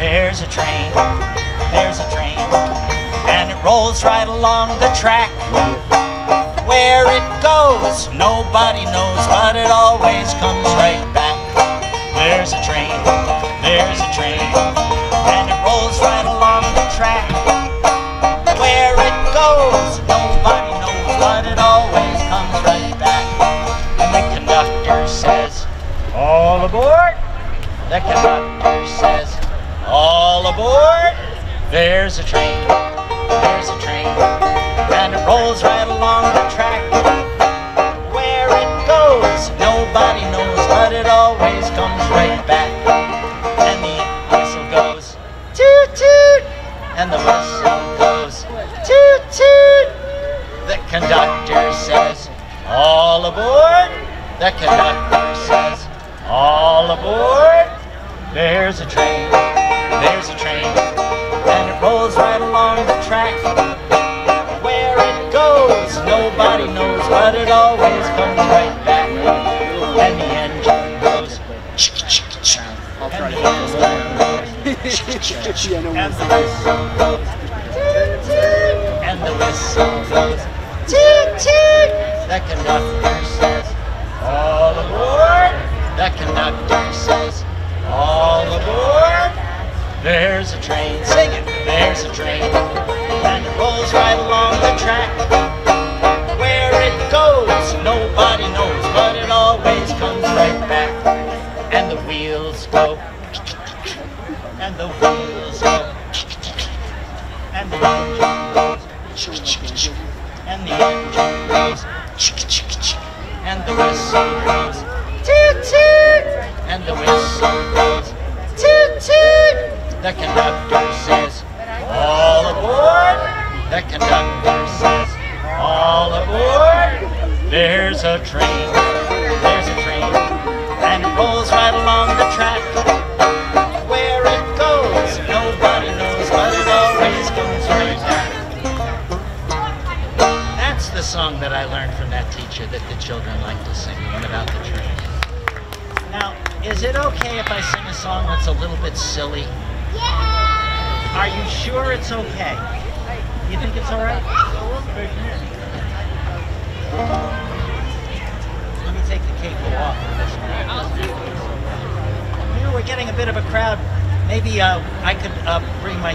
There's a train, and it rolls right along the track. Where it goes, nobody knows, but it always comes right back. There's a train, and it rolls right along the track. Where it goes, nobody knows, but it always comes right back. And the conductor says, all aboard! The conductor says, all aboard! There's a train, and it rolls right along the track. Where it goes, nobody knows, but it always comes right back. And the whistle goes, toot toot! And the whistle goes, toot toot! The conductor says, all aboard! The conductor says, all aboard! There's a train. There's a train, and it rolls right along the track. Where it goes, nobody knows, but it always comes right back. And the engine goes, and the whistle goes, and the whistle goes, toot toot, and the whistle goes, toot toot. The conductor says, all aboard. The conductor says, all aboard. There's a train, sing it, there's a train, and it rolls right along the track. Where it goes, nobody knows, but it always comes right back. And the wheels go, and the wheels go, and the engine goes, and the engine goes, and the whistle goes, toot toot, and the whistle goes, toot toot. The conductor says, all aboard! The conductor says, all aboard! There's a train, and it rolls right along the track. Where it goes, nobody knows, but it always goes right back. That's the song that I learned from that teacher that the children like to sing, the one about the train. Now, is it okay if I sing a song that's a little bit silly? Yeah! Are you sure it's okay? You think it's alright? Let me take the cable off for this one. You know, we're getting a bit of a crowd. Maybe I could bring my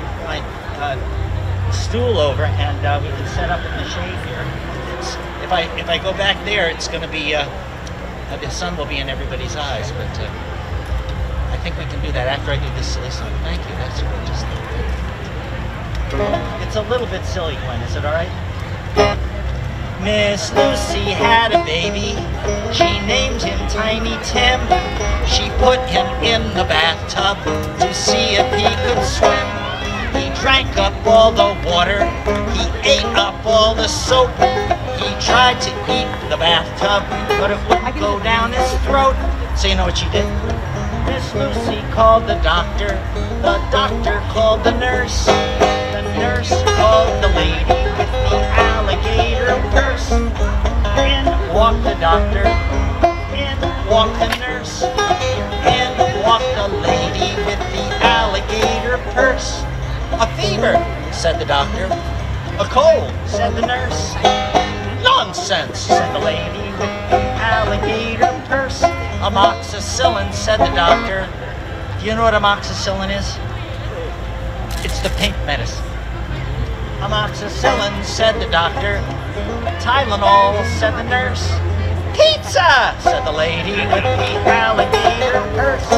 stool over and we can set up in the shade here. It's, if I go back there, it's going to be, the sun will be in everybody's eyes, but I think we can do that after I do this silly song. Thank you, that's really just it. It's a little bit silly, Gwen, is it all right? Miss Lucy had a baby, she named him Tiny Tim. She put him in the bathtub to see if he could swim. He drank up all the water, he ate up all the soap. He tried to eat the bathtub, but it wouldn't go down his throat. So you know what she did? Miss Lucy called the doctor called the nurse called the lady with the alligator purse. In walked the doctor, in walked the nurse, in walked the lady with the alligator purse. A fever, said the doctor. A cold, said the nurse. Nonsense, said the lady with the alligator purse. Amoxicillin, said the doctor. Do you know what amoxicillin is? It's the pink medicine. Amoxicillin, said the doctor. Tylenol, said the nurse. Pizza, said the lady with the alligator purse.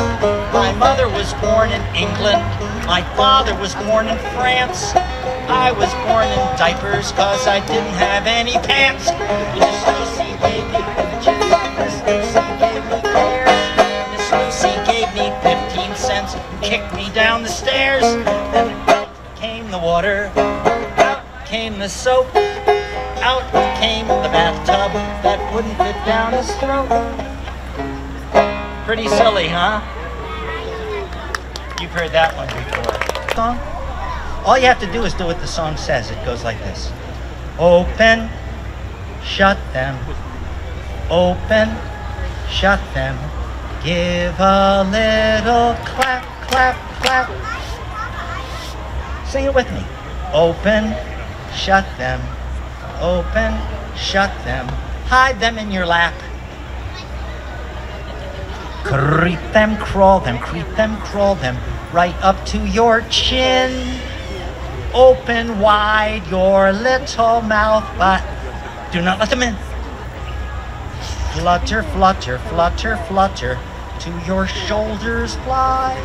My mother was born in England. My father was born in France. I was born in diapers cause I didn't have any pants. Miss Lucy gave me peaches. Miss Lucy gave me pears. Miss Lucy gave me 15 cents and kicked me down the stairs. Then out came the water. Out came the soap. Out came the bathtub that wouldn't fit down his throat. Pretty silly, huh? You've heard that one before. Song? All you have to do is do what the song says. It goes like this. Open, shut them. Open, shut them. Give a little clap, clap, clap. Sing it with me. Open, shut them. Open, shut them. Hide them in your lap. Creep them, crawl them. Creep them, crawl them. Right up to your chin. Open wide your little mouth, but do not let them in. Flutter, flutter, flutter, flutter, to your shoulders fly.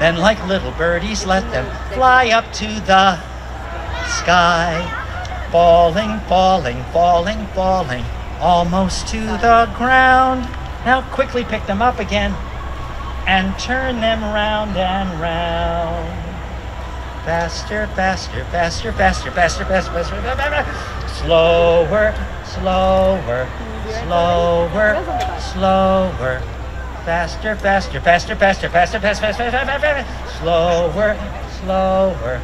Then like little birdies, let them fly up to the sky. Falling, falling, falling, falling, almost to the ground. Now quickly pick them up again and turn them round and round. Faster, faster, faster, faster, faster, faster, faster, faster. Slower, slower, slower, slower. Faster, faster, faster, faster, faster, faster, faster. Slower, slower,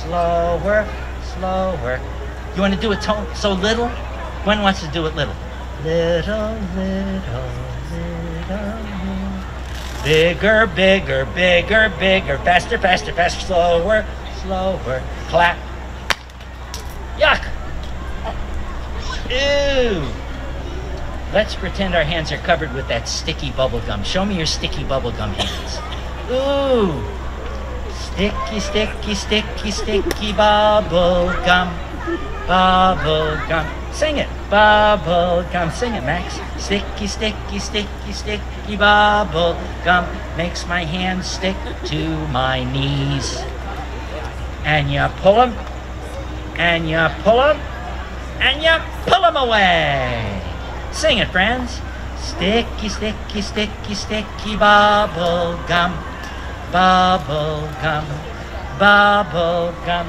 slower, slower. You want to do it so little? Gwen wants to do it little. Little, little, little. Bigger, bigger, bigger, bigger. Faster, faster, faster. Slower, slower. Clap. Yuck. Ew. Let's pretend our hands are covered with that sticky bubblegum. Show me your sticky bubblegum hands. Ooh. Sticky, sticky, sticky, sticky bubblegum. Bubblegum. Sing it. Bubblegum. Sing it, Max. Sticky, sticky, sticky, sticky bubble gum makes my hands stick to my knees. And you pull them, and you pull them, and you pull them away. Sing it, friends. Sticky, sticky, sticky, sticky bubble gum. Bubble gum. Bubble gum.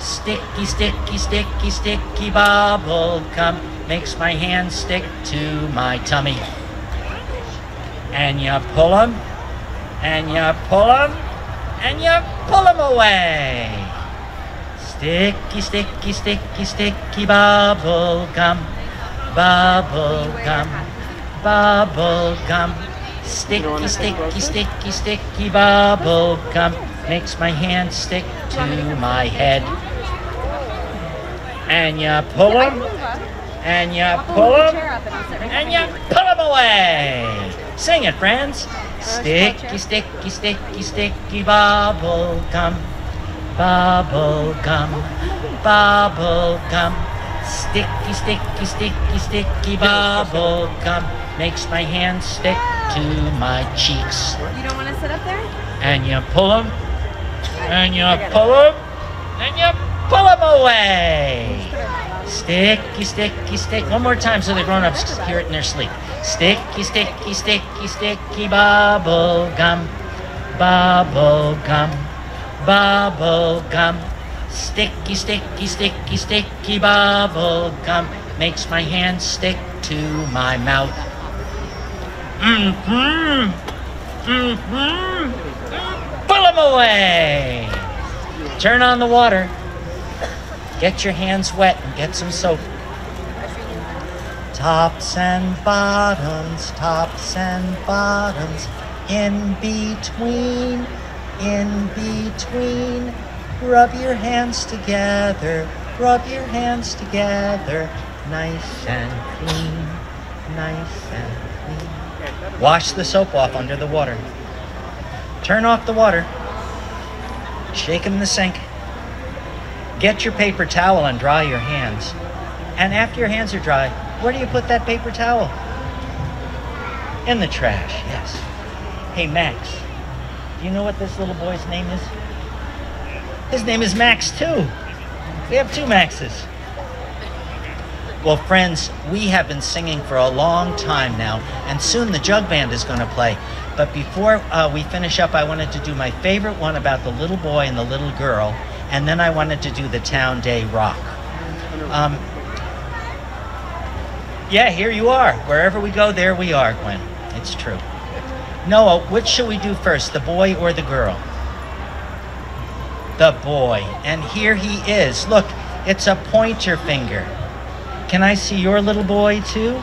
Sticky, sticky, sticky, sticky bubble gum makes my hands stick to my tummy. And you pull them, and you pull them, and you pull them away. Sticky, sticky, sticky, sticky bubble gum. Bubble gum. Bubble gum. Sticky, sticky, sticky, sticky bubble gum makes my hands stick to my head. And you pull them, and you pull them, and you pull them away. Sing it, friends. Sticky, sticky, sticky, sticky bubble gum. Bubble gum. Bubble gum. Sticky, sticky, sticky, sticky bubble gum makes my hands stick to my cheeks. You don't want to sit up there? And you pull them, and you pull them, and you pull them away. Sticky, sticky, sticky. One more time so the grown-ups hear it in their sleep. Sticky, sticky, sticky, sticky bubble gum. Bubble gum. Bubble gum. Sticky, sticky, sticky, sticky bubble gum makes my hands stick to my mouth. Mm-hmm. Mm-hmm. Pull them away. Turn on the water. Get your hands wet and get some soap. Tops and bottoms, tops and bottoms. In between, in between. Rub your hands together, rub your hands together. Nice and clean, nice and clean. Wash the soap off under the water. Turn off the water. Shake them in the sink. Get your paper towel and dry your hands. And after your hands are dry, where do you put that paper towel? In the trash, yes. Hey, Max, do you know what this little boy's name is? His name is Max, too. We have two Maxes. Well, friends, we have been singing for a long time now, and soon the jug band is going to play. But before we finish up, I wanted to do my favorite one about the little boy and the little girl, and then I wanted to do the Town Day Rock. Yeah, here you are. Wherever we go, there we are, Gwen. It's true. Noah, which should we do first, the boy or the girl? The boy. And here he is. Look, it's a pointer finger. Can I see your little boy too?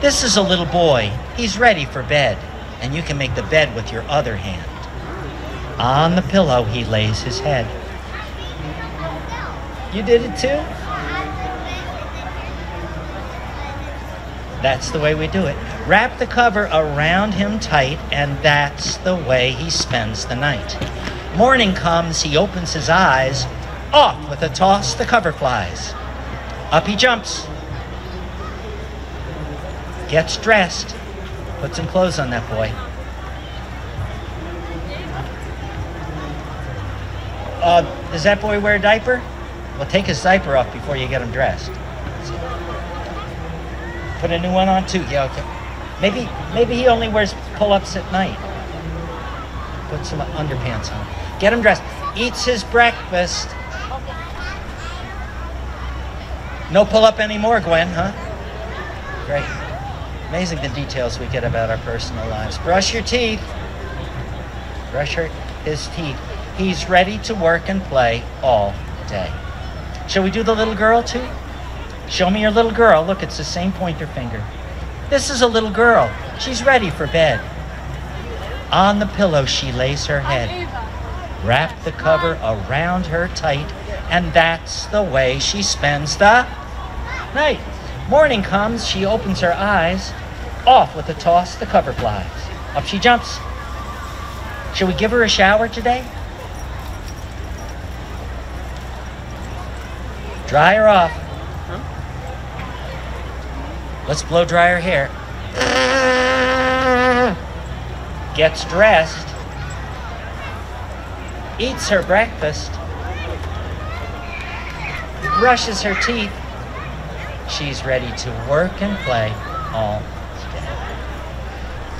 This is a little boy. He's ready for bed, and you can make the bed with your other hand. On the pillow he lays his head. You did it too? That's the way we do it. Wrap the cover around him tight, and that's the way he spends the night. Morning comes, he opens his eyes. Off with a toss, the cover flies. Up he jumps. Gets dressed. Put some clothes on that boy. Does that boy wear a diaper? Well, take his diaper off before you get him dressed. Put a new one on too. Yeah, okay. Maybe he only wears pull-ups at night. Put some underpants on. Get him dressed. Eats his breakfast. No pull-up anymore, Gwen, huh? Great. Amazing the details we get about our personal lives. Brush your teeth. Brush his teeth. He's ready to work and play all day. Shall we do the little girl too? Show me your little girl. Look, it's the same pointer finger. This is a little girl. She's ready for bed. On the pillow she lays her head. Wrap the cover around her tight, and that's the way she spends the night. Morning comes, she opens her eyes. Off with a toss, the cover flies. Up she jumps. Should we give her a shower today? Dry her off. Let's blow dry her hair. Gets dressed. Eats her breakfast. Brushes her teeth. She's ready to work and play all day.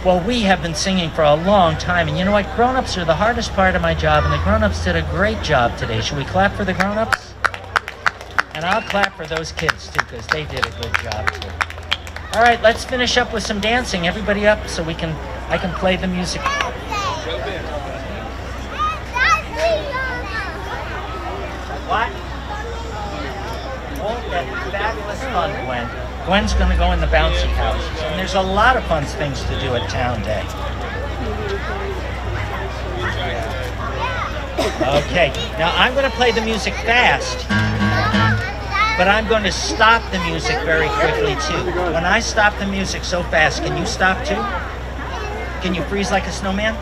Well, we have been singing for a long time, and you know what? Grown-ups are the hardest part of my job, and the grown-ups did a great job today. Should we clap for the grown-ups? And I'll clap for those kids too, because they did a good job too. All right, let's finish up with some dancing. Everybody up so I can play the music. What? Oh, that fabulous fun, Gwen. Gwen's gonna go in the bouncy houses. And there's a lot of fun things to do at Town Day. Okay, now I'm gonna play the music fast. But I'm going to stop the music very quickly, too. When I stop the music so fast, can you stop, too? Can you freeze like a snowman?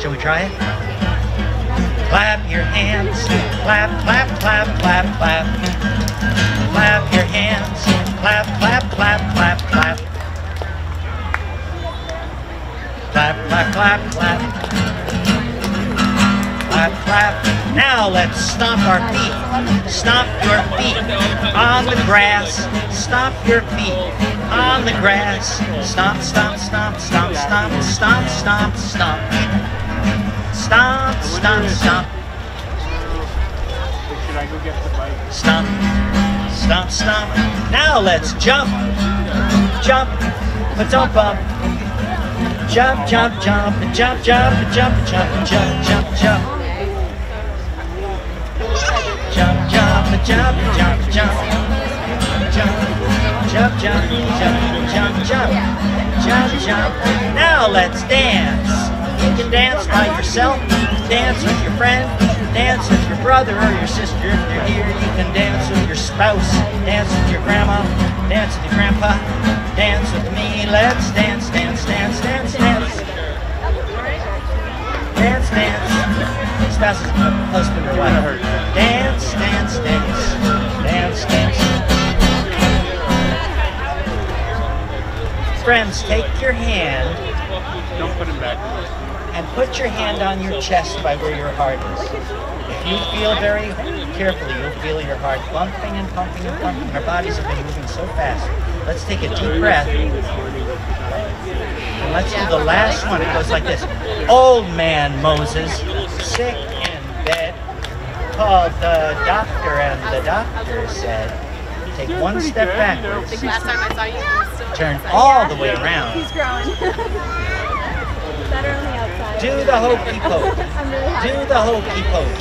Shall we try it? Clap your hands. Clap, clap, clap, clap, clap. Clap your hands. Clap, clap, clap, clap, clap. Clap, clap, clap, clap. Clap, clap. Now let's stomp our feet. Stomp your feet on the grass. Stomp your feet on the grass. Stomp, stomp, stomp, stomp, stomp, stomp, stomp, stomp. Stomp, stomp, stomp. Stomp, stomp, stomp. Now let's jump. Jump, jump up. Jump, jump, jump, jump, jump, jump, jump, jump, jump, jump, jump. Jump, jump, jump, jump, jump, jump, jump, jump, jump, jump, jump, jump. Now let's dance. You can dance by yourself, dance with your friend, dance with your brother or your sister if you're here. You can dance with your spouse, dance with your grandma, dance with your grandpa, dance with me. Let's dance, dance, dance, dance, dance. Dance, dance. Spouses, husband or wife. Dance, dance, dance, dance, dance. Friends, take your hand Don't put them back. And put your hand on your chest by where your heart is. If you feel very carefully, you'll feel your heart bumping and pumping and pumping. Our bodies have been moving so fast. Let's take a deep breath. And let's do the last one. It goes like this. Old man Moses, sick in bed, called the doctor, and the doctor said, take one step backwards. Turn all the way around. He's growing. Better on the outside. Do the hokey poke. Do the hokey poke.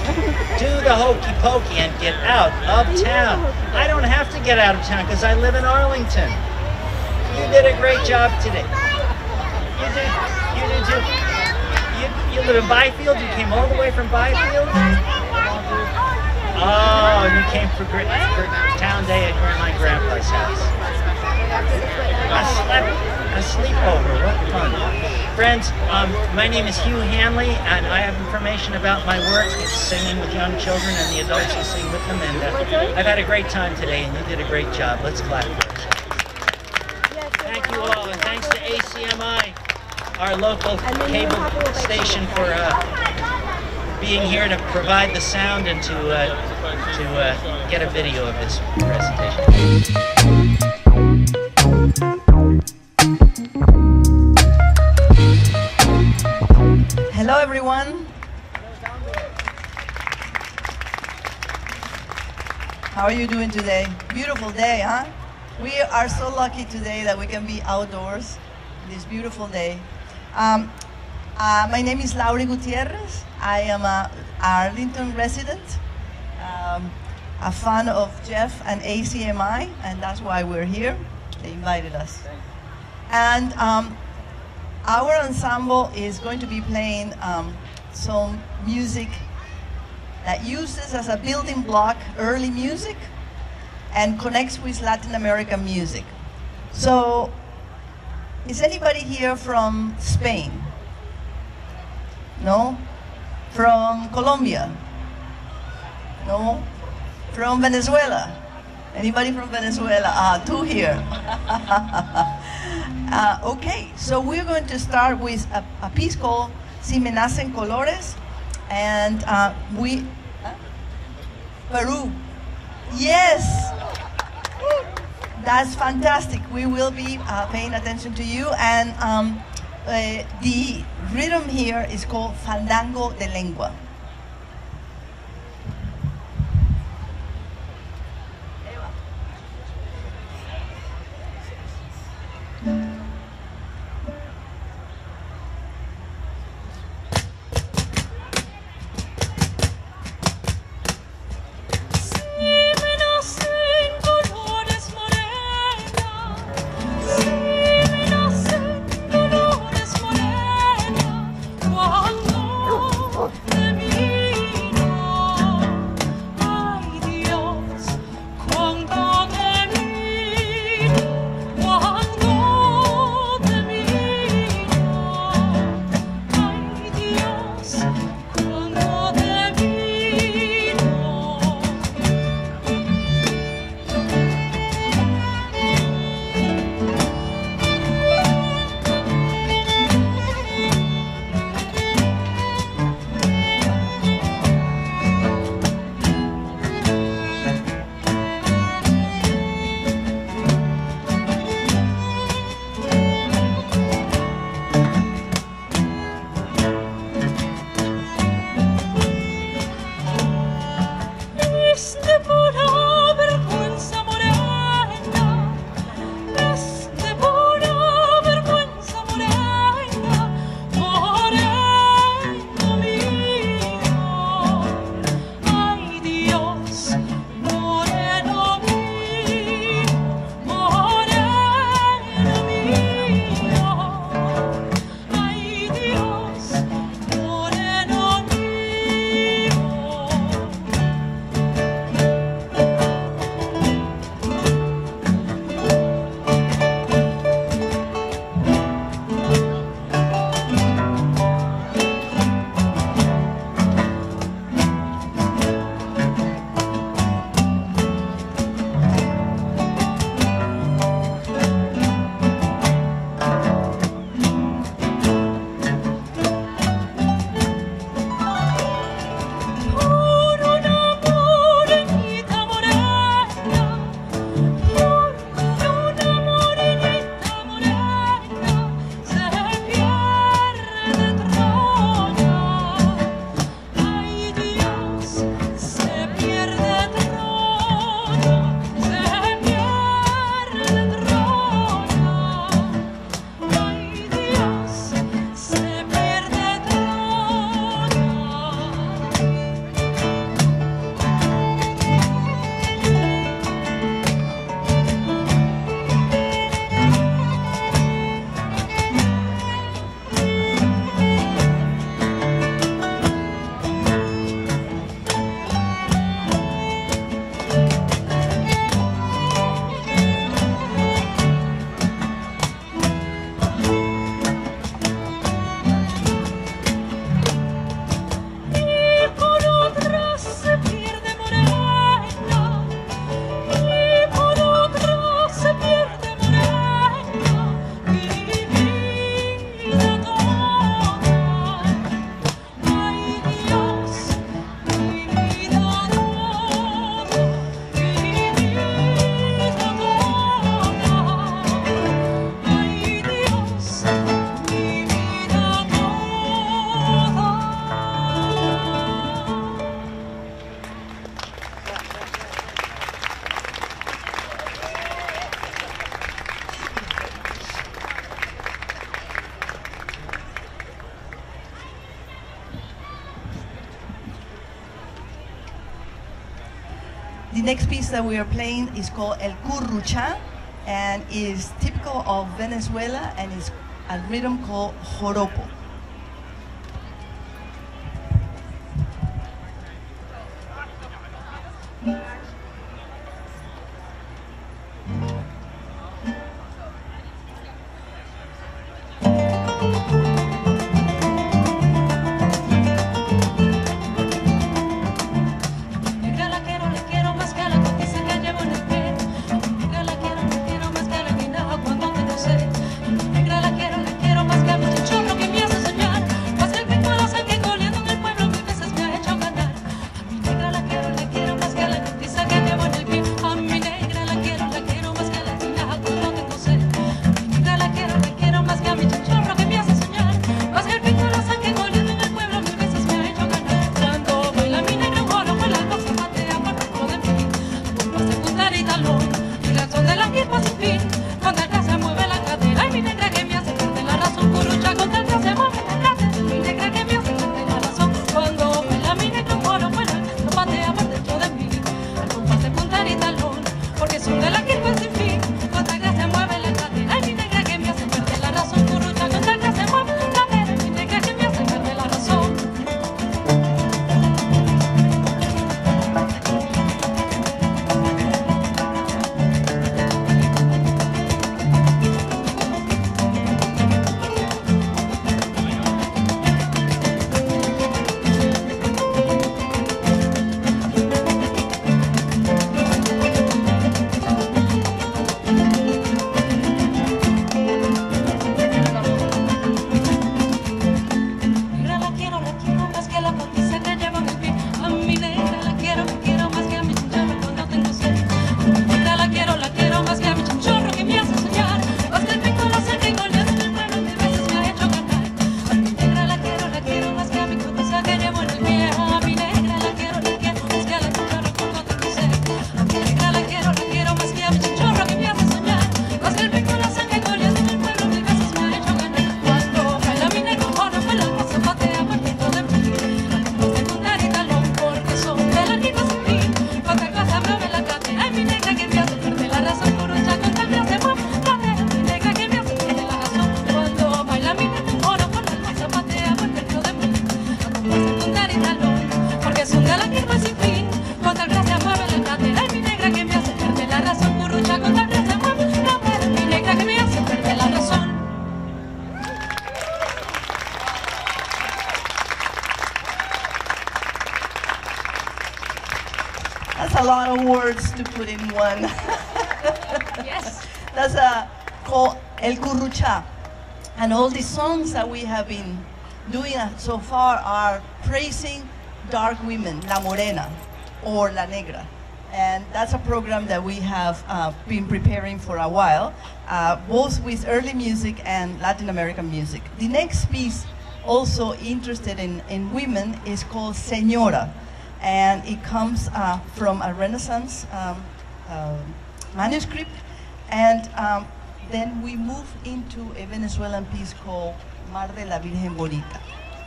Do the hokey pokey and get out of town. I don't have to get out of town because I live in Arlington. You did a great job today. You did. You did too. You live in Byfield. You came all the way from Byfield. Oh, you came for town day at Grandma and Grandpa's house. A sleepover, what fun. Friends, my name is Hugh Hanley, and I have information about my work. It's singing with young children and the adults who sing with them. And I've had a great time today, and you did a great job. Let's clap for ourselves. Thank you all, and thanks to ACMI, our local cable station, for being here to provide the sound and to get a video of this presentation. Hello everyone. How are you doing today? Beautiful day, huh? We are so lucky today that we can be outdoors this beautiful day. My name is Laurie Gutierrez. I am an Arlington resident, a fan of Jeff and ACMI, and that's why we're here. They invited us. And our ensemble is going to be playing some music that uses as a building block early music and connects with Latin American music. So, is anybody here from Spain? No? From Colombia? No? From Venezuela? Anybody from Venezuela? Two here. Okay, so we're going to start with a piece called Si Me Nacen Colores, and Peru. Yes! That's fantastic. We will be paying attention to you, and the rhythm here is called Fandango de Lengua. Let me The next piece that we are playing is called El Currucha, and is typical of Venezuela, and is a rhythm called joropo. To put in one. Yes. That's called El Currucha. And all the songs that we have been doing so far are praising dark women, La Morena or La Negra. And that's a program that we have been preparing for a while, both with early music and Latin American music. The next piece also interested in women is called Señora. And it comes from a Renaissance manuscript. And then we move into a Venezuelan piece called Mar de la Virgen Bonita.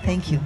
Thank you.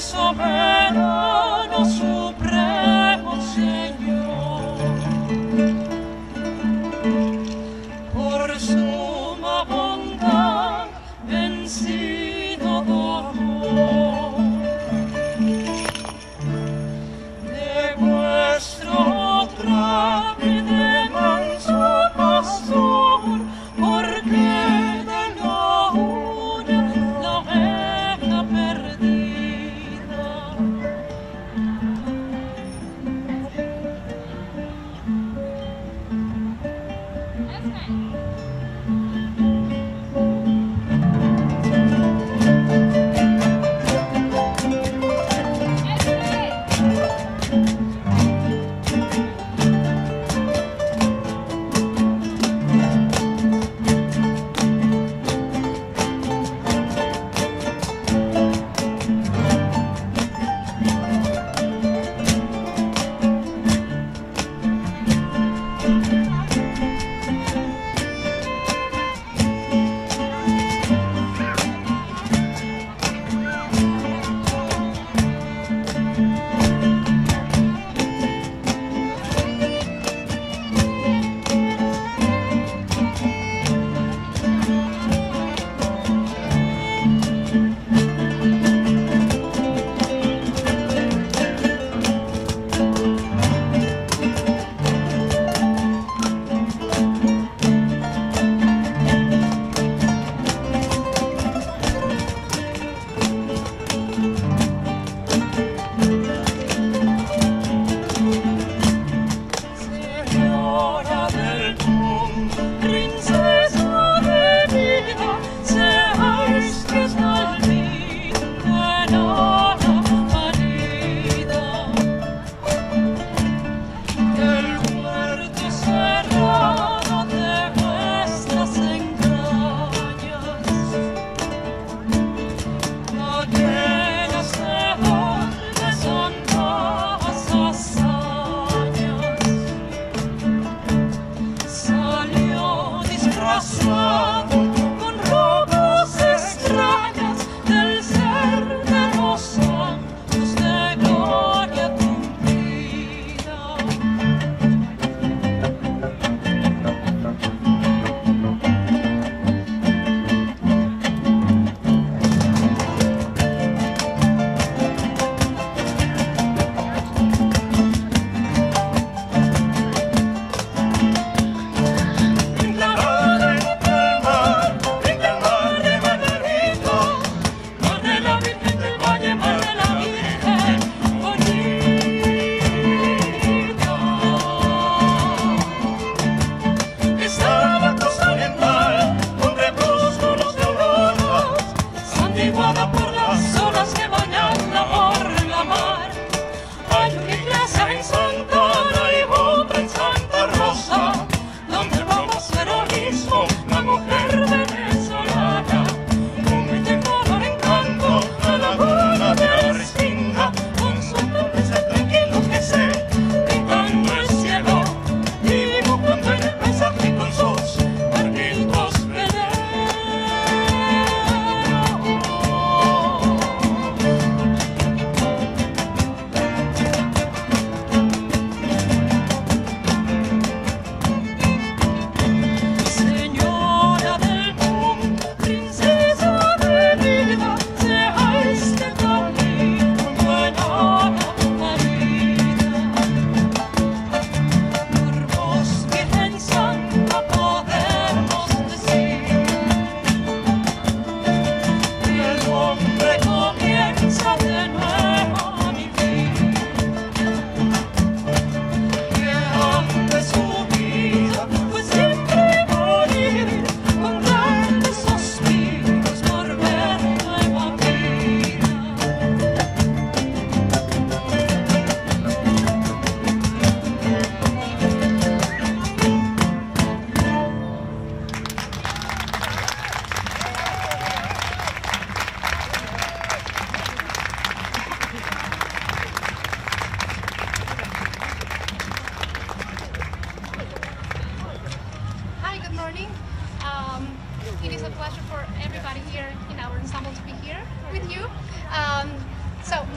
Soberano, supremo Señor.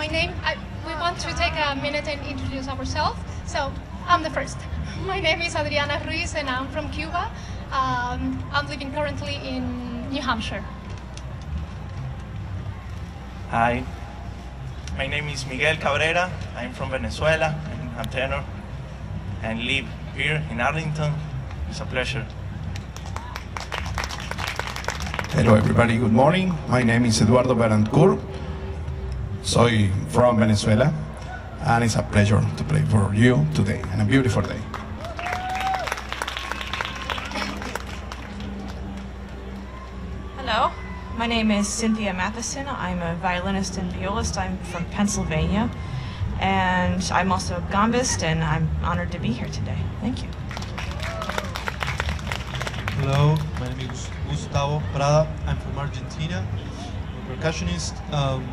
my name. We want to take a minute and introduce ourselves. So I'm the first. My name is Adriana Ruiz and I'm from Cuba. I'm living currently in New Hampshire. Hi, my name is Miguel Cabrera. I'm from Venezuela. I'm a tenor and live here in Arlington. It's a pleasure. Hello everybody, good morning. My name is Eduardo Berancourt. Soy from Venezuela, and it's a pleasure to play for you today, and a beautiful day. Hello, my name is Cynthia Matheson. I'm a violinist and violist. I'm from Pennsylvania, and I'm also a gambist, and I'm honored to be here today. Thank you. Hello, my name is Gustavo Prada. I'm from Argentina. I'm a percussionist, and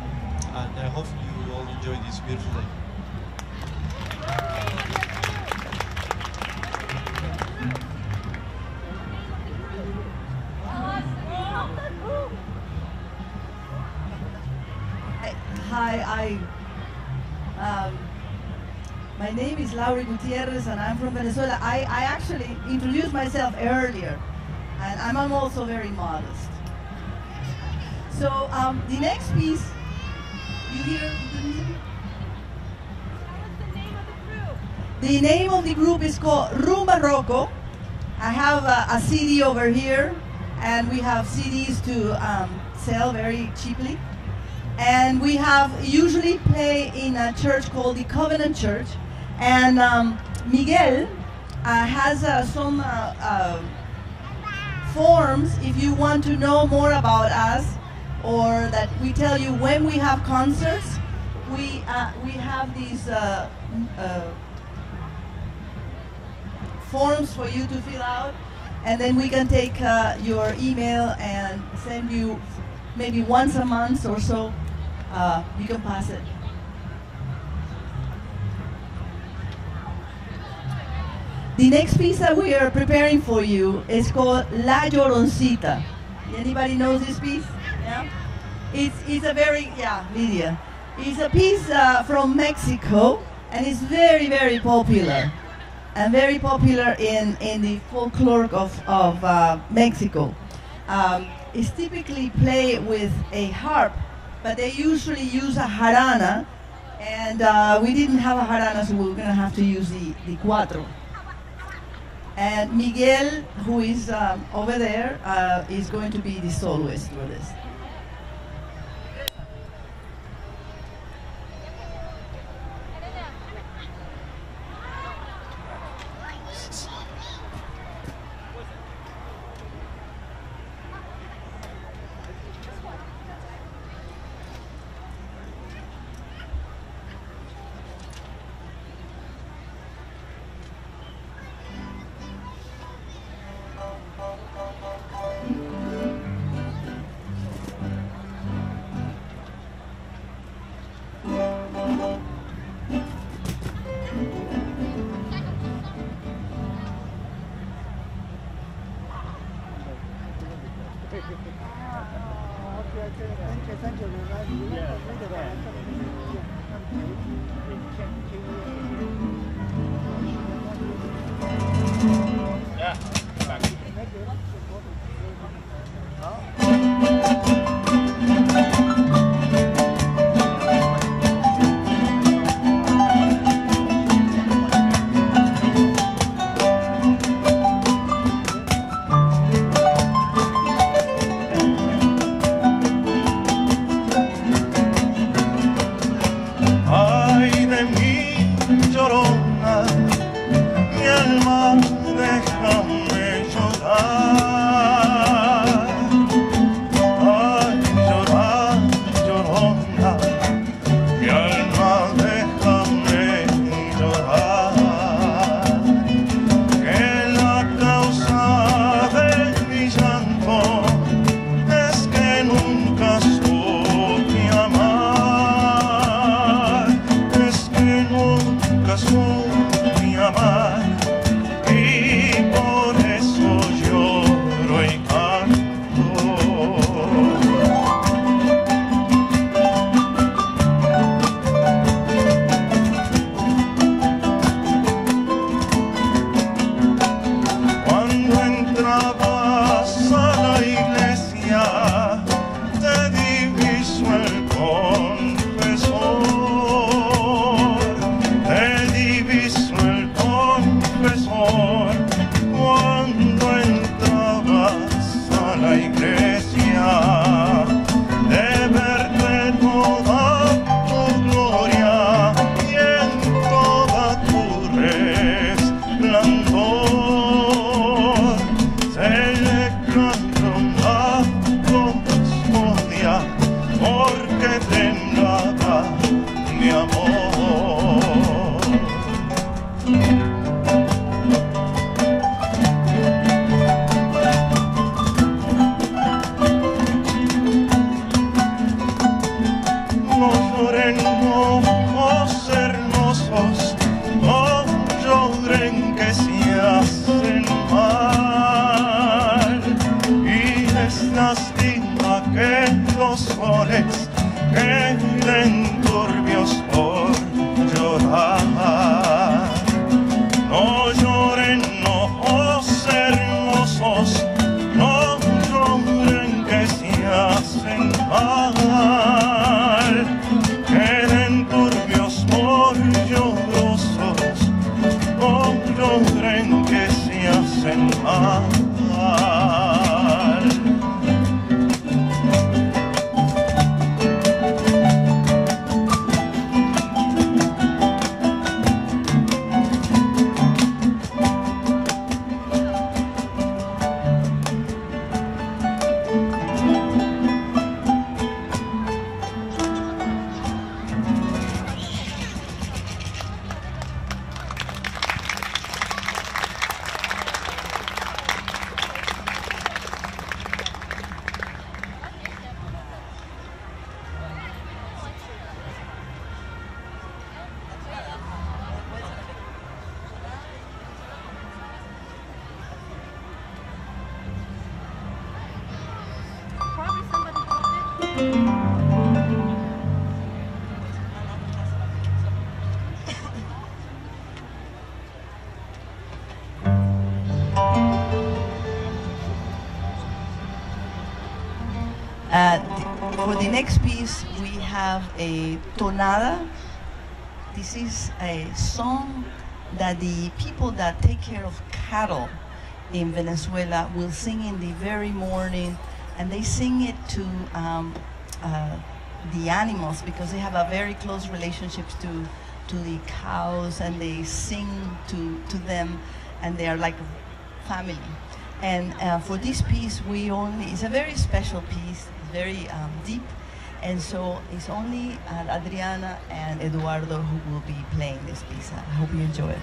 I hope you all enjoy this beautiful day. Hi, my name is Laurie Gutierrez and I'm from Venezuela. I actually introduced myself earlier. And I'm also very modest. So the next piece, you hear the music? What's the name of the group? The name of the group is called Rumba Rocco. I have a CD over here, and we have CDs to sell very cheaply. And we have usually play in a church called the Covenant Church. And Miguel has some forms if you want to know more about us, or that we tell you when we have concerts. We have these forms for you to fill out, and then we can take your email and send you maybe once a month or so. You can pass it. The next piece that we are preparing for you is called La Lloroncita. Anybody knows this piece? Yeah? It's a very, yeah, Lydia. It's a piece from Mexico, and it's very, very popular. And very popular in the folklore of Mexico. It's typically played with a harp, but they usually use a jarana. And we didn't have a jarana, so we were going to have to use the cuatro. And Miguel, who is over there, is going to be the soloist for this. mi amor. Los morenos hermosos no lloren que se hacen mal, y les lastima que los soles queden turbios por llorar. No lloren, ojos hermosos, no lloren que se hacen mal, queden turbios por llorosos, no lloren que se hacen mal. For the next piece, we have a tonada. This is a song that the people that take care of cattle in Venezuela will sing in the very morning, and they sing it to the animals because they have a very close relationship to the cows, and they sing to them, and they are like family. And for this piece, it's a very special piece, very deep, and so it's only Adriana and Eduardo who will be playing this piece. I hope you enjoy it.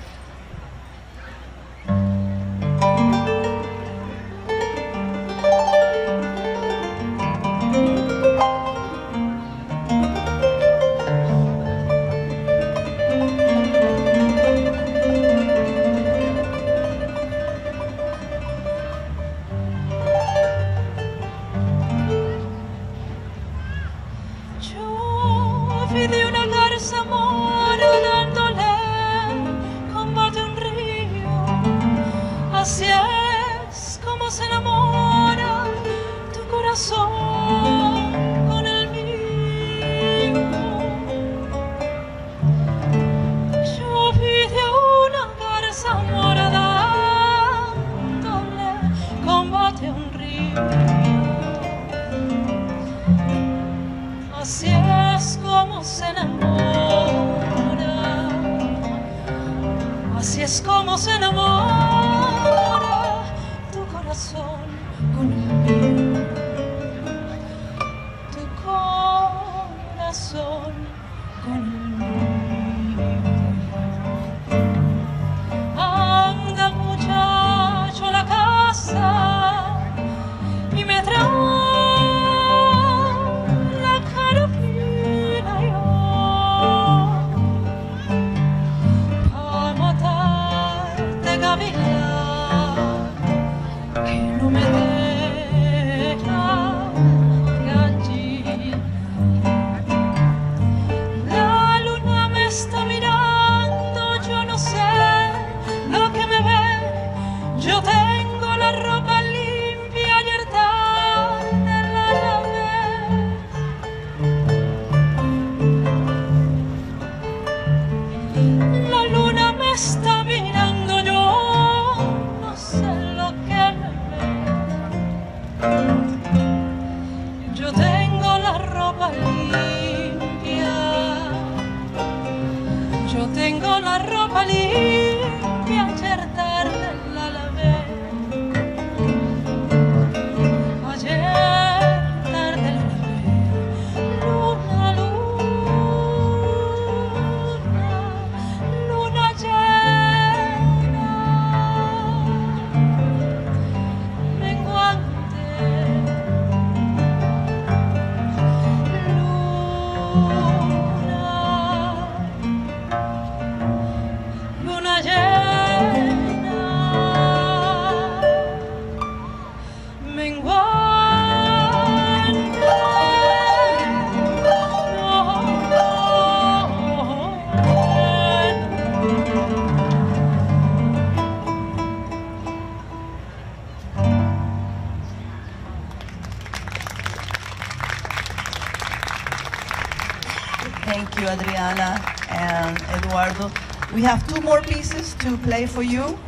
Thank you, Adriana and Eduardo. We have two more pieces to play for you.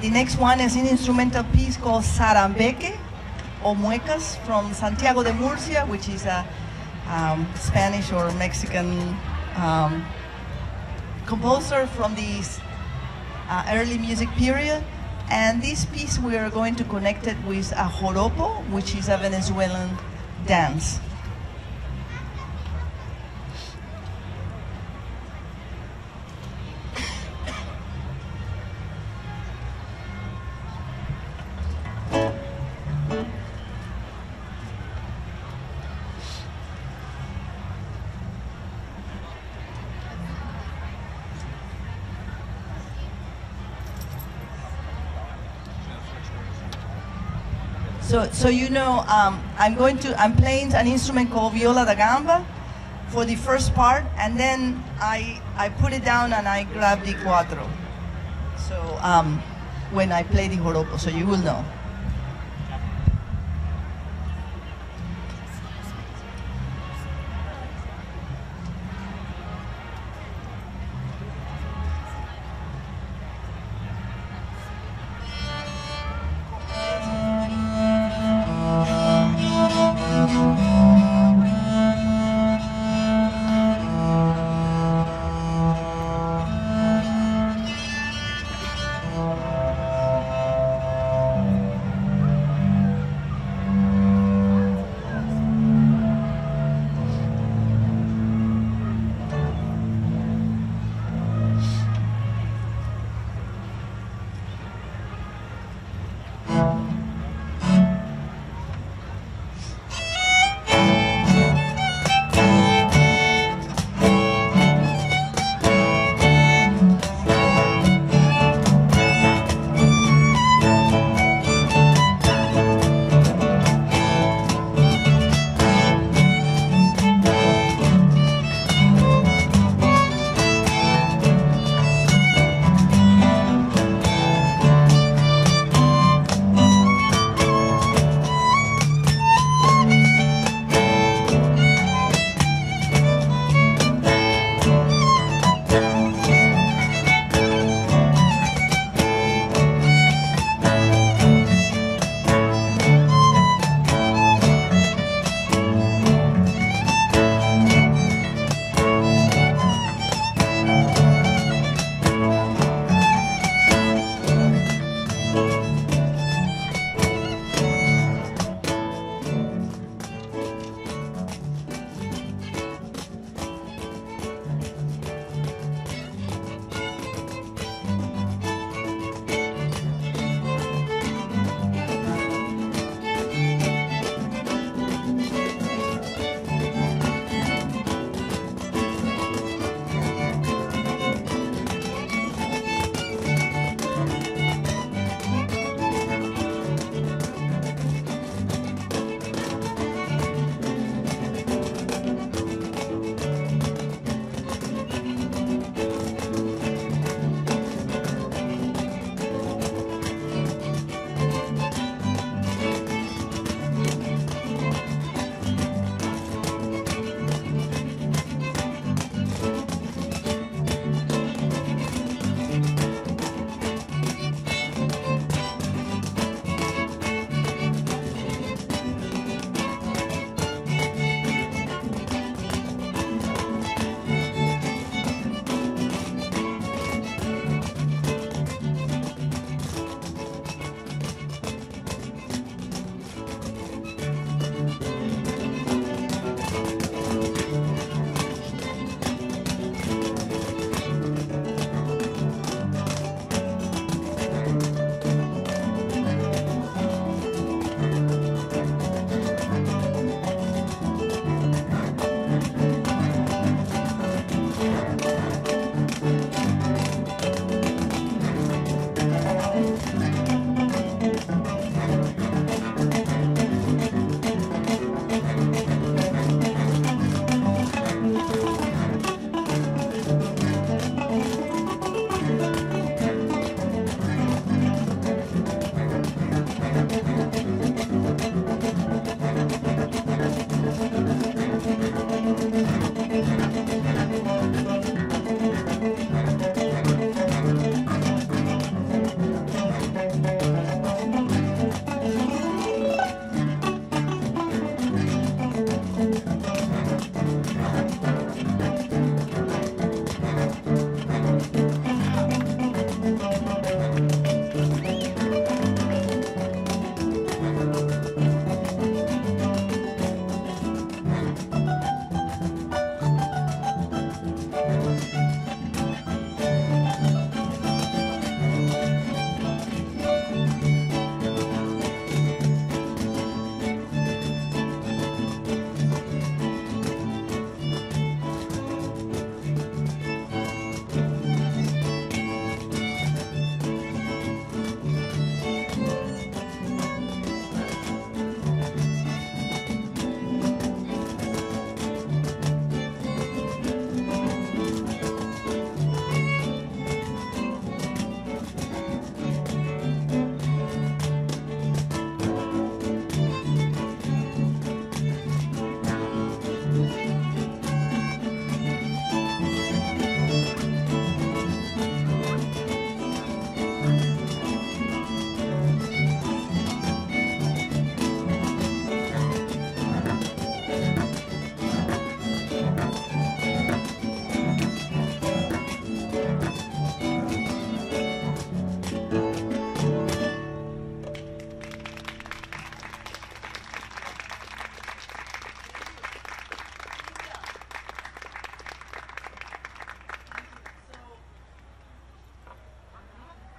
The next one is an instrumental piece called Sarambeque o Muecas from Santiago de Murcia, which is a Spanish or Mexican composer from the early music period. And this piece we are going to connect it with a joropo, which is a Venezuelan dance. So you know, I'm playing an instrument called viola da gamba for the first part, and then I put it down and I grab the cuatro. So when I play the joropo, so you will know.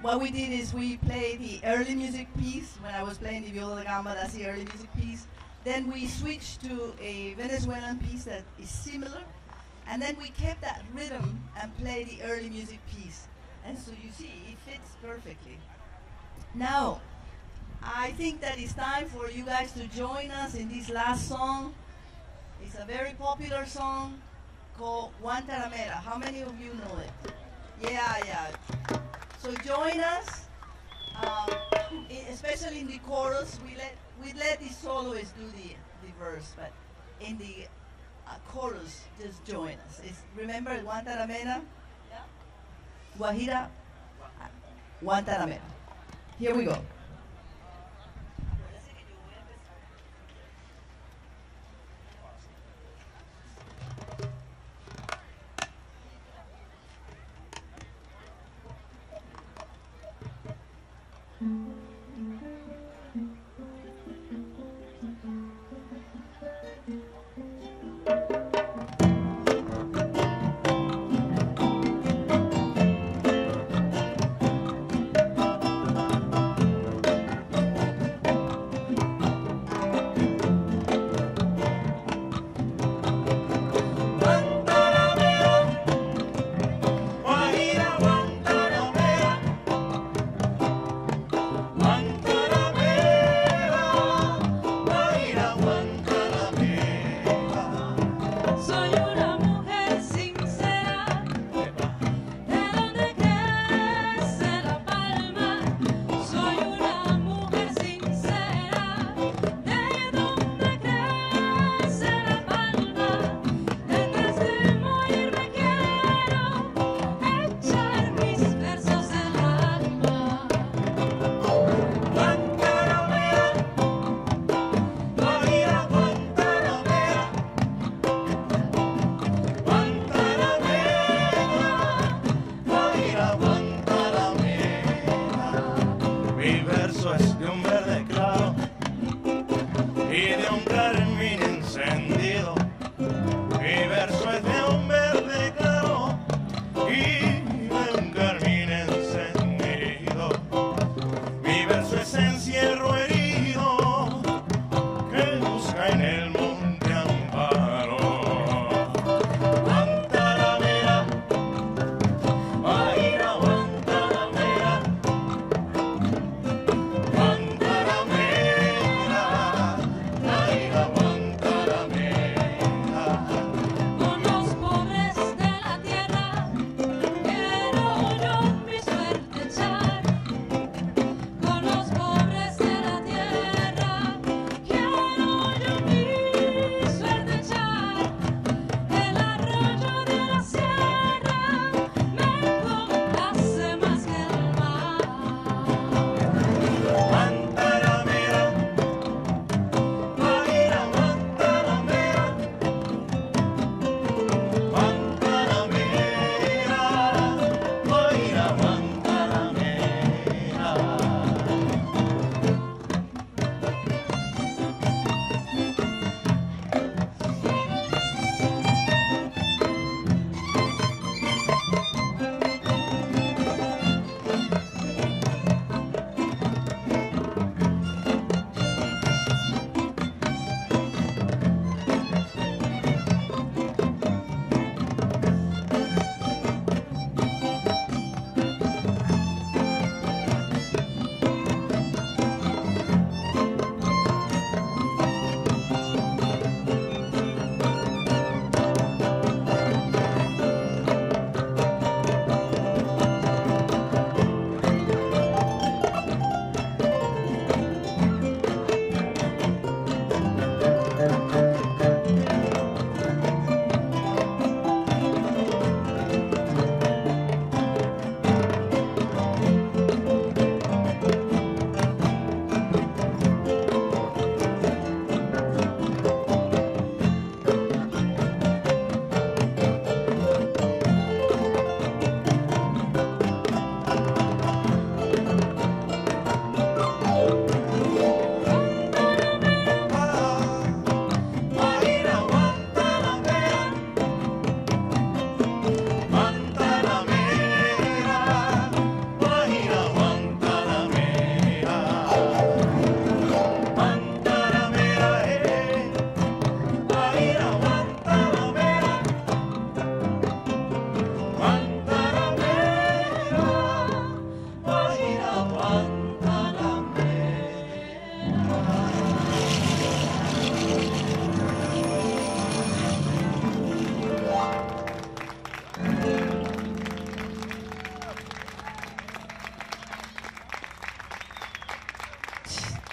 What we did is we played the early music piece. When I was playing the viola da gamba, that's the early music piece. Then we switched to a Venezuelan piece that is similar. And then we kept that rhythm and played the early music piece. And so you see, it fits perfectly. Now, I think that it's time for you guys to join us in this last song. It's a very popular song called Guantanamera. How many of you know it? Yeah, yeah. So join us, especially in the chorus. We let the soloists do the verse, but in the chorus, just join us. Remember Guantanamera? Yeah. Guajira, Guantanamera. Here we go.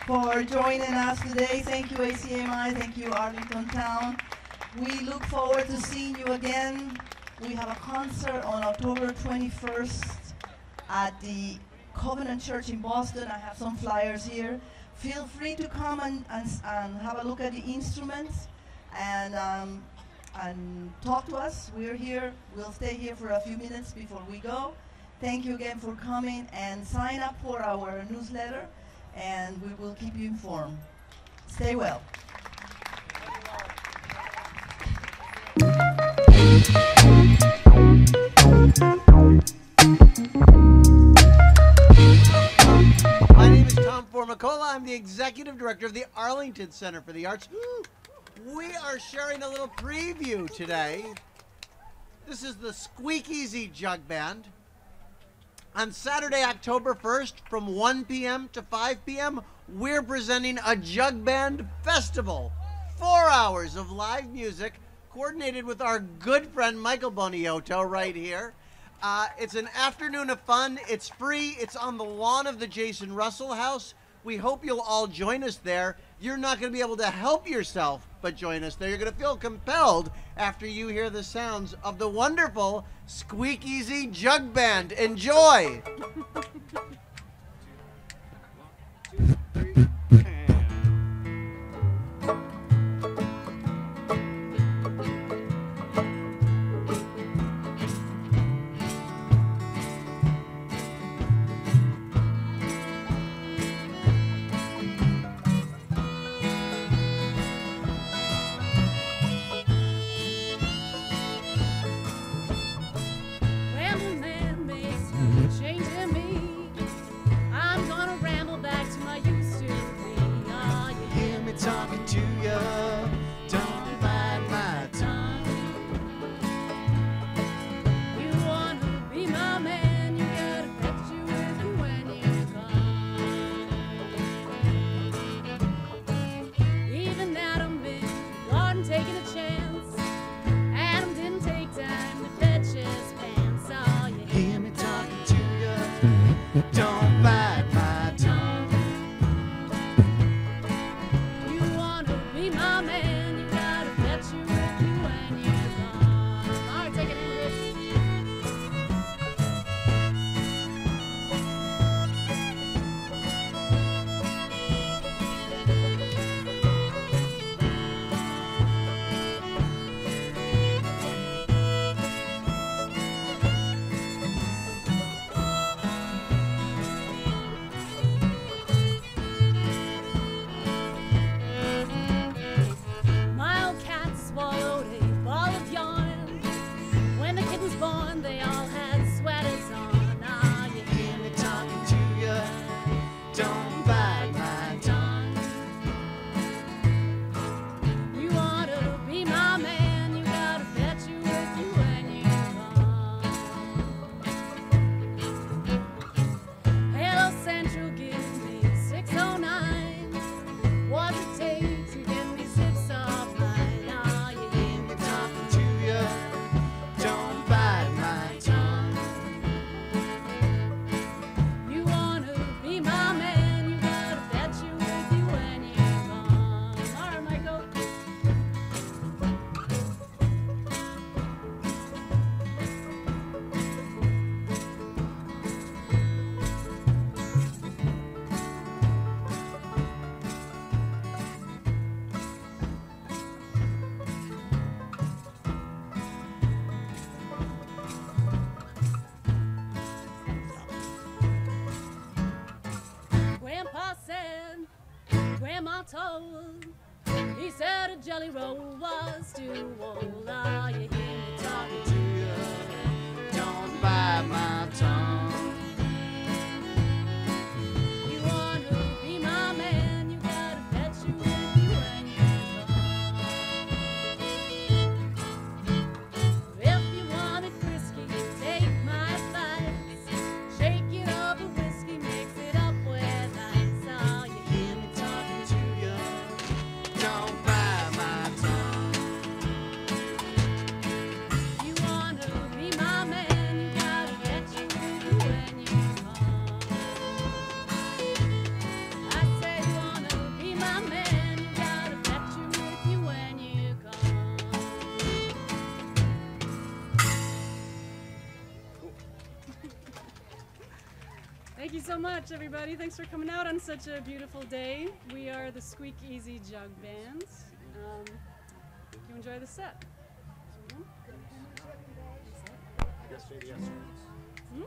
for joining us today. Thank you, ACMI. Thank you, Arlington Town. We look forward to seeing you again. We have a concert on October 21st at the Covenant Church in Boston. I have some flyers here. Feel free to come and have a look at the instruments and talk to us. We're here. We'll stay here for a few minutes before we go. Thank you again for coming, and sign up for our newsletter, and we will keep you informed. Stay well. My name is Tom Formicola. I'm the Executive Director of the Arlington Center for the Arts. We are sharing a little preview today. This is the Squeak Easy Jug Band. On Saturday, October 1st, from 1 p.m. to 5 p.m., we're presenting a jug band festival. 4 hours of live music, coordinated with our good friend Michael Boniuto right here. It's an afternoon of fun. It's free. It's on the lawn of the Jason Russell House. We hope you'll all join us there. You're not going to be able to help yourself but join us there. You're going to feel compelled after you hear the sounds of the wonderful Squeak Easy Jug Band. Enjoy! He said a jelly roll was too old. Now you hear me talking to you. Don't bite my tongue. Thank you so much, everybody. Thanks for coming out on such a beautiful day. We are the Squeak Easy Jug Band. You enjoy the set? Yes. Hmm?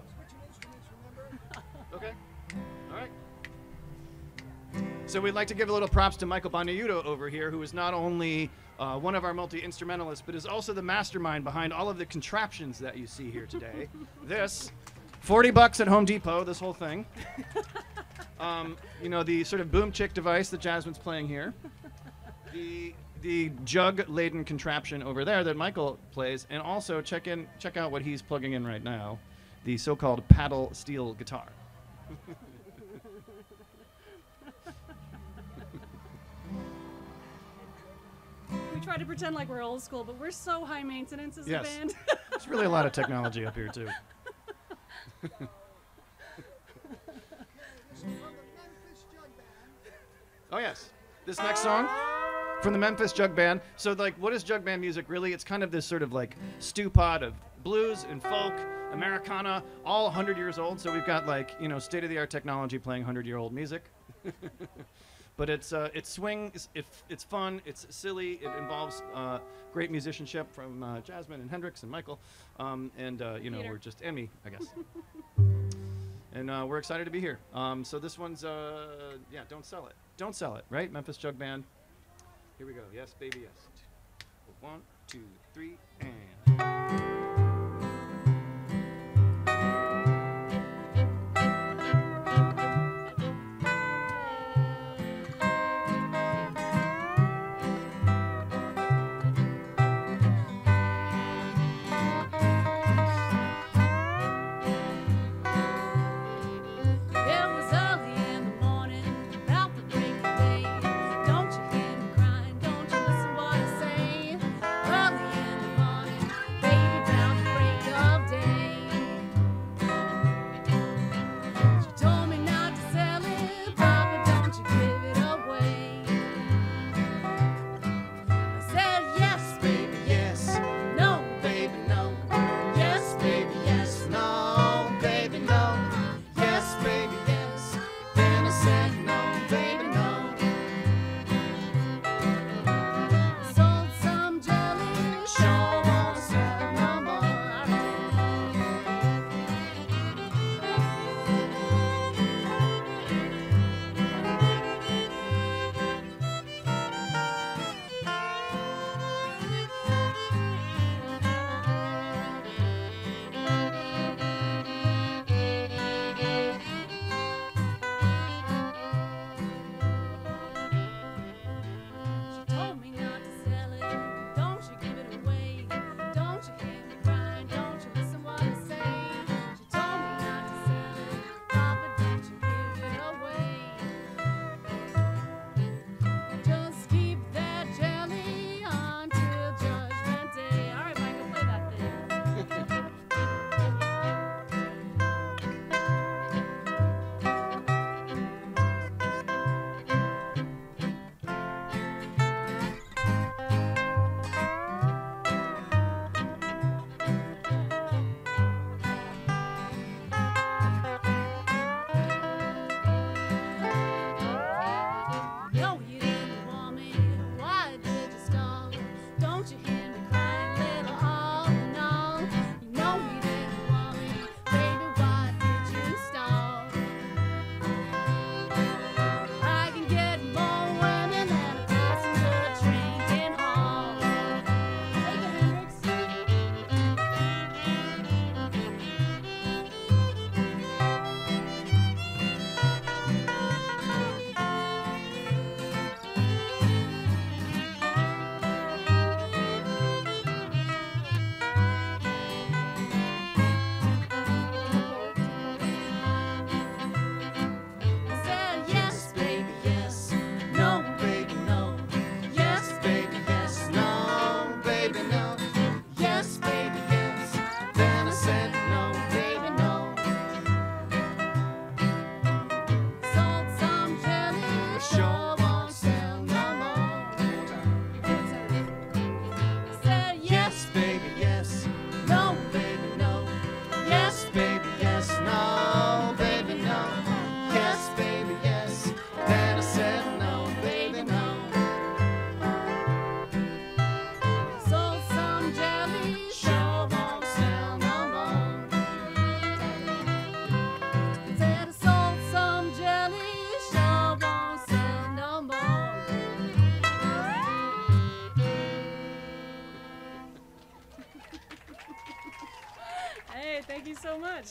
Okay. All right. So we'd like to give a little props to Michael Boniuto over here, who is not only one of our multi-instrumentalists, but is also the mastermind behind all of the contraptions that you see here today. This, $40 at Home Depot, this whole thing. You know, the sort of boom chick device that Jasmine's playing here. The jug-laden contraption over there that Michael plays, and also check out what he's plugging in right now, the so-called paddle steel guitar. We try to pretend like we're old school, but we're so high maintenance as a band. There's really a lot of technology up here, too. Oh, yes. This next song? From the Memphis Jug Band. So, like, what is jug band music really? It's kind of this sort of like stew pot of blues and folk, Americana, all 100 years old. So we've got, like, you know, state-of-the-art technology playing 100-year-old music. But it's swing, it's fun, it's silly, it involves great musicianship from Jasmine and Hendrix and Michael, you know, Peter. We're just Emmy, I guess. And we're excited to be here. So this one's, yeah, Don't Sell It. Don't Sell It, right? Memphis Jug Band. Here we go. Yes, baby, yes. 1, 2, 3, and... Yay, thank you so much.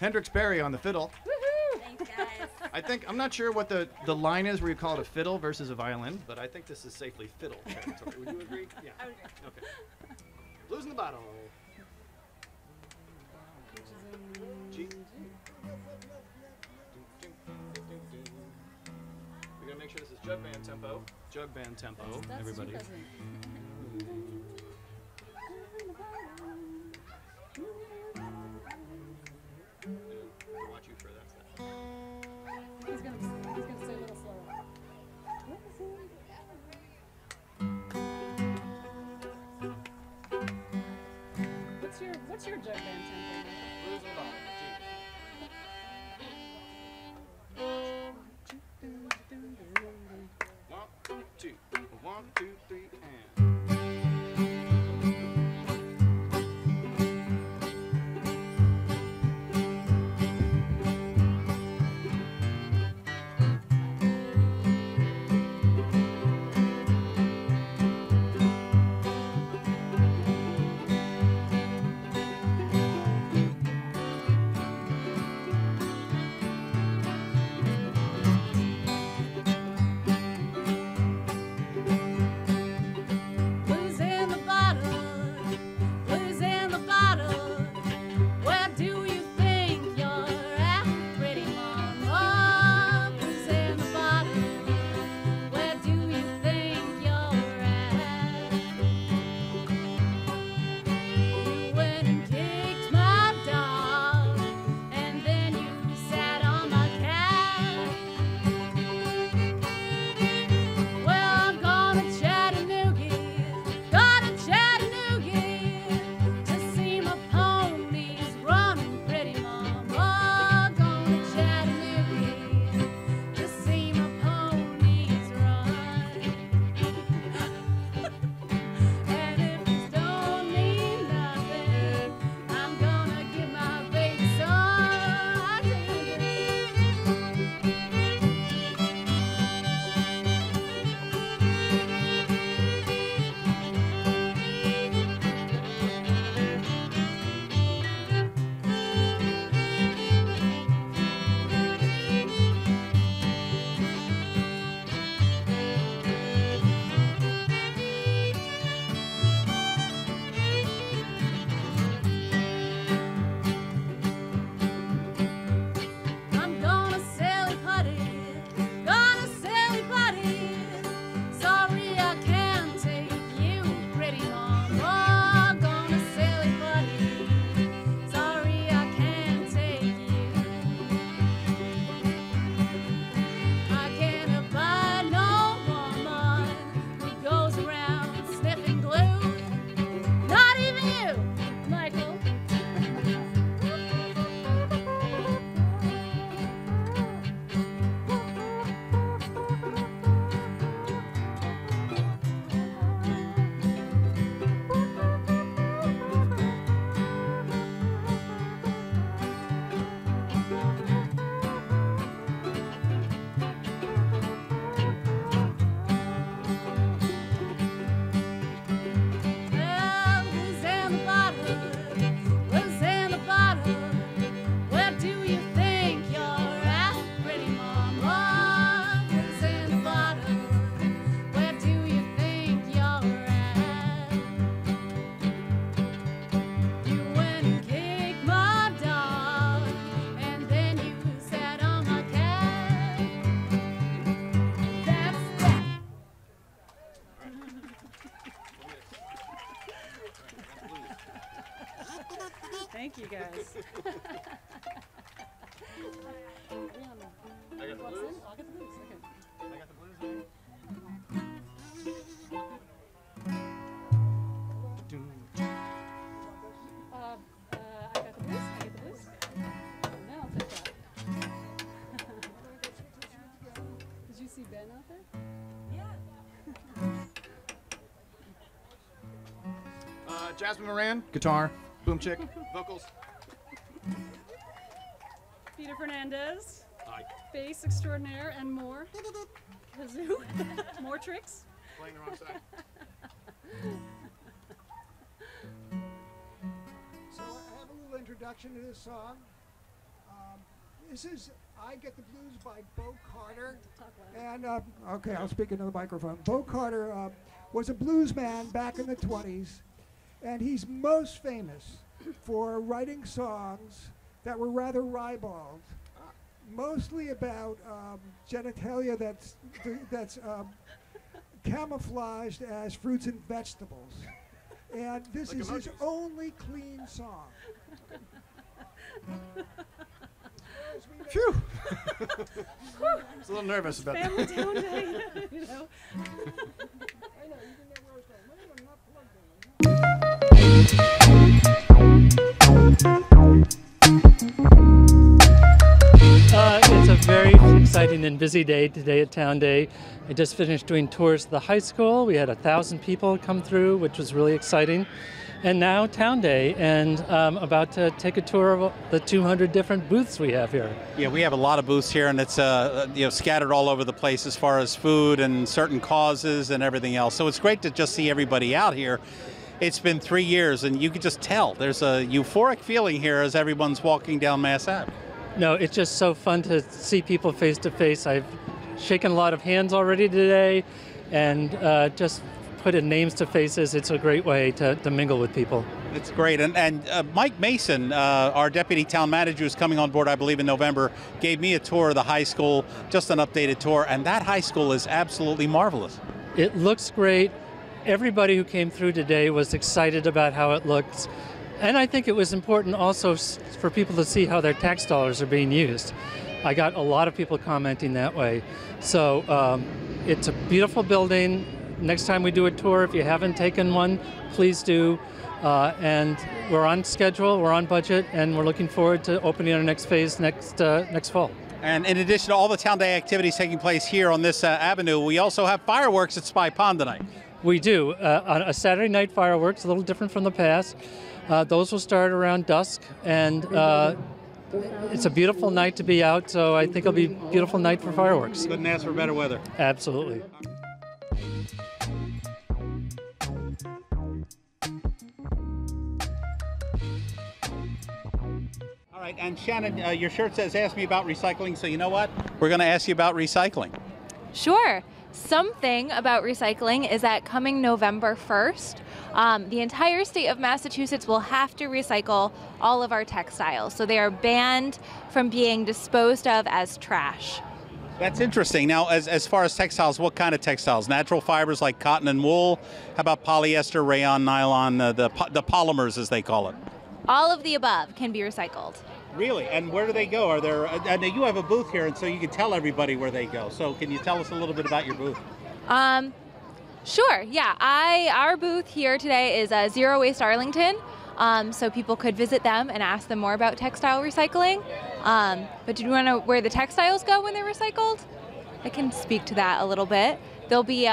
Hendrix Berry on the fiddle. Woohoo! Thanks, guys. I think, I'm not sure what the line is where you call it a fiddle versus a violin, but I think this is safely fiddle territory. Would you agree? Yeah. I would agree. Okay. Blues in the bottle. G. We're going to make sure this is jug band tempo. Jug band tempo, that's everybody. He's gonna say a little slower. What's your jug band tempo? Blues and bottle. One, two, three, and. Thank you guys. I got the blues. I'll get the blues. Okay. I got the blues. I got the blues. I get the blues. No, I'll take that. Did you see Ben out there? Yeah. Jasmine Moran, guitar. Boom chick, vocals. Peter Fernandez. Hi. Bass extraordinaire and more. Kazoo. More tricks. Playing the wrong side. So I have a introduction to this song. This is I Get the Blues by Bo Carter. And, okay, I'll speak into the microphone. Bo Carter was a blues man back in the 20s, and he's most famous for writing songs that were rather ribald, mostly about genitalia that's camouflaged as fruits and vegetables. And this is his only clean song. Phew! I was a little nervous about that. Down day, you know. I know, you didn't know where it's a very exciting and busy day today at Town Day. I just finished doing tours of the high school. We had 1,000 people come through, which was really exciting. And now Town Day, and I'm about to take a tour of the 200 different booths we have here. Yeah, we have a lot of booths here, and it's you know, scattered all over the place as far as food and certain causes and everything else. So it's great to just see everybody out here. It's been 3 years, and you can just tell there's a euphoric feeling here as everyone's walking down Mass Ave. No, it's just so fun to see people face to face. I've shaken a lot of hands already today, and just put in names to faces. It's a great way to mingle with people. It's great, and Mike Mason, our deputy town manager who's coming on board, I believe in November, gave me a tour of the high school, just an updated tour, and that high school is absolutely marvelous. It looks great. Everybody who came through today was excited about how it looks, and I think it was important also for people to see how their tax dollars are being used. I got a lot of people commenting that way. So it's a beautiful building. Next time we do a tour, if you haven't taken one, please do. And we're on schedule, we're on budget, and we're looking forward to opening our next phase next fall. And in addition to all the Town Day activities taking place here on this avenue, we also have fireworks at Spy Pond tonight. We do. On a Saturday night fireworks, a little different from the past. Those will start around dusk, and it's a beautiful night to be out, so I think it'll be a beautiful night for fireworks. Couldn't ask for better weather. Absolutely. All right, and Shannon, your shirt says ask me about recycling, so you know what? We're going to ask you about recycling. Sure. Something about recycling is that coming November 1st, the entire state of Massachusetts will have to recycle all of our textiles. So they are banned from being disposed of as trash. That's interesting. Now, as far as textiles, what kind of textiles? Natural fibers like cotton and wool? How about polyester, rayon, nylon, the polymers as they call it? All of the above can be recycled. Really? And where do they go? Are there? I know you have a booth here, and so you can tell everybody where they go. So can you tell us a little bit about your booth? Sure. Yeah. Our booth here today is Zero Waste Arlington, so people could visit them and ask them more about textile recycling. But do you want to know where the textiles go when they're recycled? I can speak to that a little bit. They'll be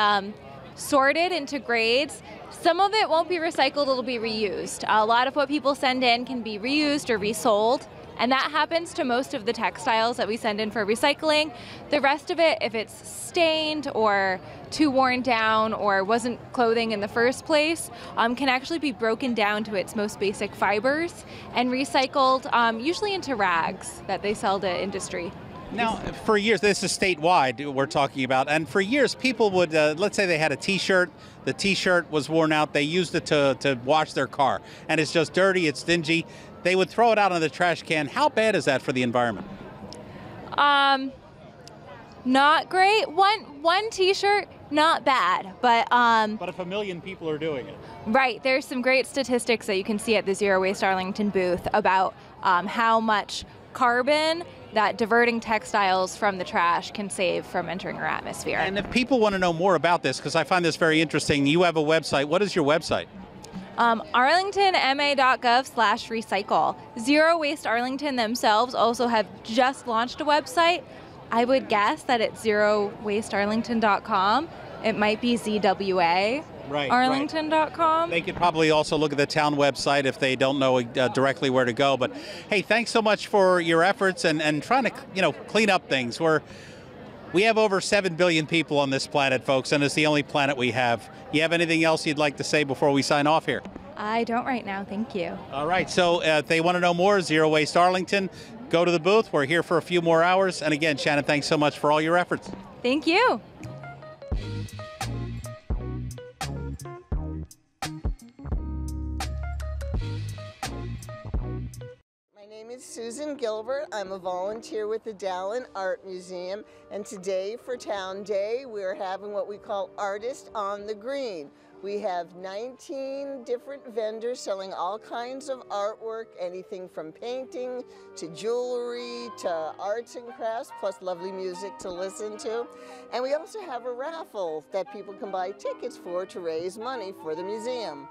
sorted into grades. Some of it won't be recycled, it'll be reused. A lot of what people send in can be reused or resold, and that happens to most of the textiles that we send in for recycling. The rest of it, if it's stained or too worn down or wasn't clothing in the first place, can actually be broken down to its most basic fibers and recycled, usually into rags that they sell to industry. Now, for years, this is statewide we're talking about, and for years people would, let's say they had a t-shirt, the t-shirt was worn out, they used it to wash their car, and it's just dirty, it's dingy, they would throw it out in the trash can. How bad is that for the environment? Not great. One t-shirt, not bad, but if a million people are doing it. Right, there's some great statistics that you can see at the Zero Waste Arlington booth about how much carbon that diverting textiles from the trash can save from entering our atmosphere. And if people want to know more about this, because I find this very interesting, you have a website. What is your website? ArlingtonMA.gov/recycle. Zero Waste Arlington themselves also have just launched a website. I would guess that it's zerowastearlington.com. It might be ZWA. Right, Arlington.com. They could probably also look at the town website if they don't know directly where to go. But hey, thanks so much for your efforts and trying to, you know, clean up things. We have over 7 billion people on this planet, folks, and it's the only planet we have. You have anything else you'd like to say before we sign off here? I don't right now, thank you. All right, so if they want to know more, Zero Waste Arlington, go to the booth. We're here for a few more hours. And again, Shannon, thanks so much for all your efforts. Thank you. My name is Susan Gilbert. I'm a volunteer with the Dallin Art Museum, and today for Town Day we're having what we call Artist on the Green. We have 19 different vendors selling all kinds of artwork, anything from painting to jewelry to arts and crafts, plus lovely music to listen to. And we also have a raffle that people can buy tickets for to raise money for the museum.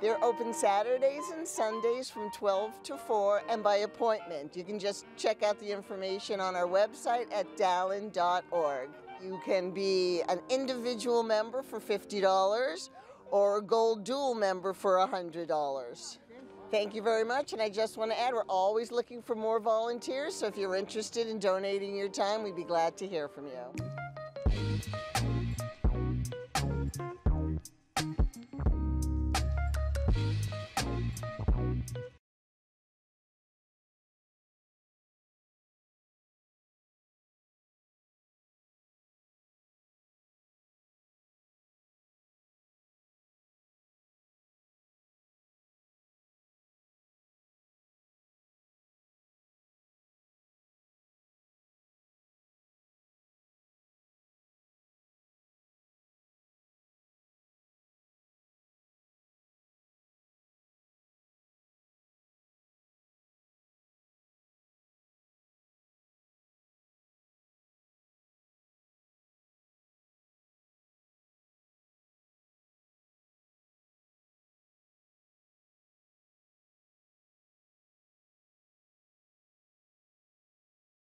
They're open Saturdays and Sundays from 12 to 4 and by appointment. You can just check out the information on our website at Dallin.org. You can be an individual member for $50 or a gold dual member for $100. Thank you very much, and I just want to add, we're always looking for more volunteers, so if you're interested in donating your time, we'd be glad to hear from you.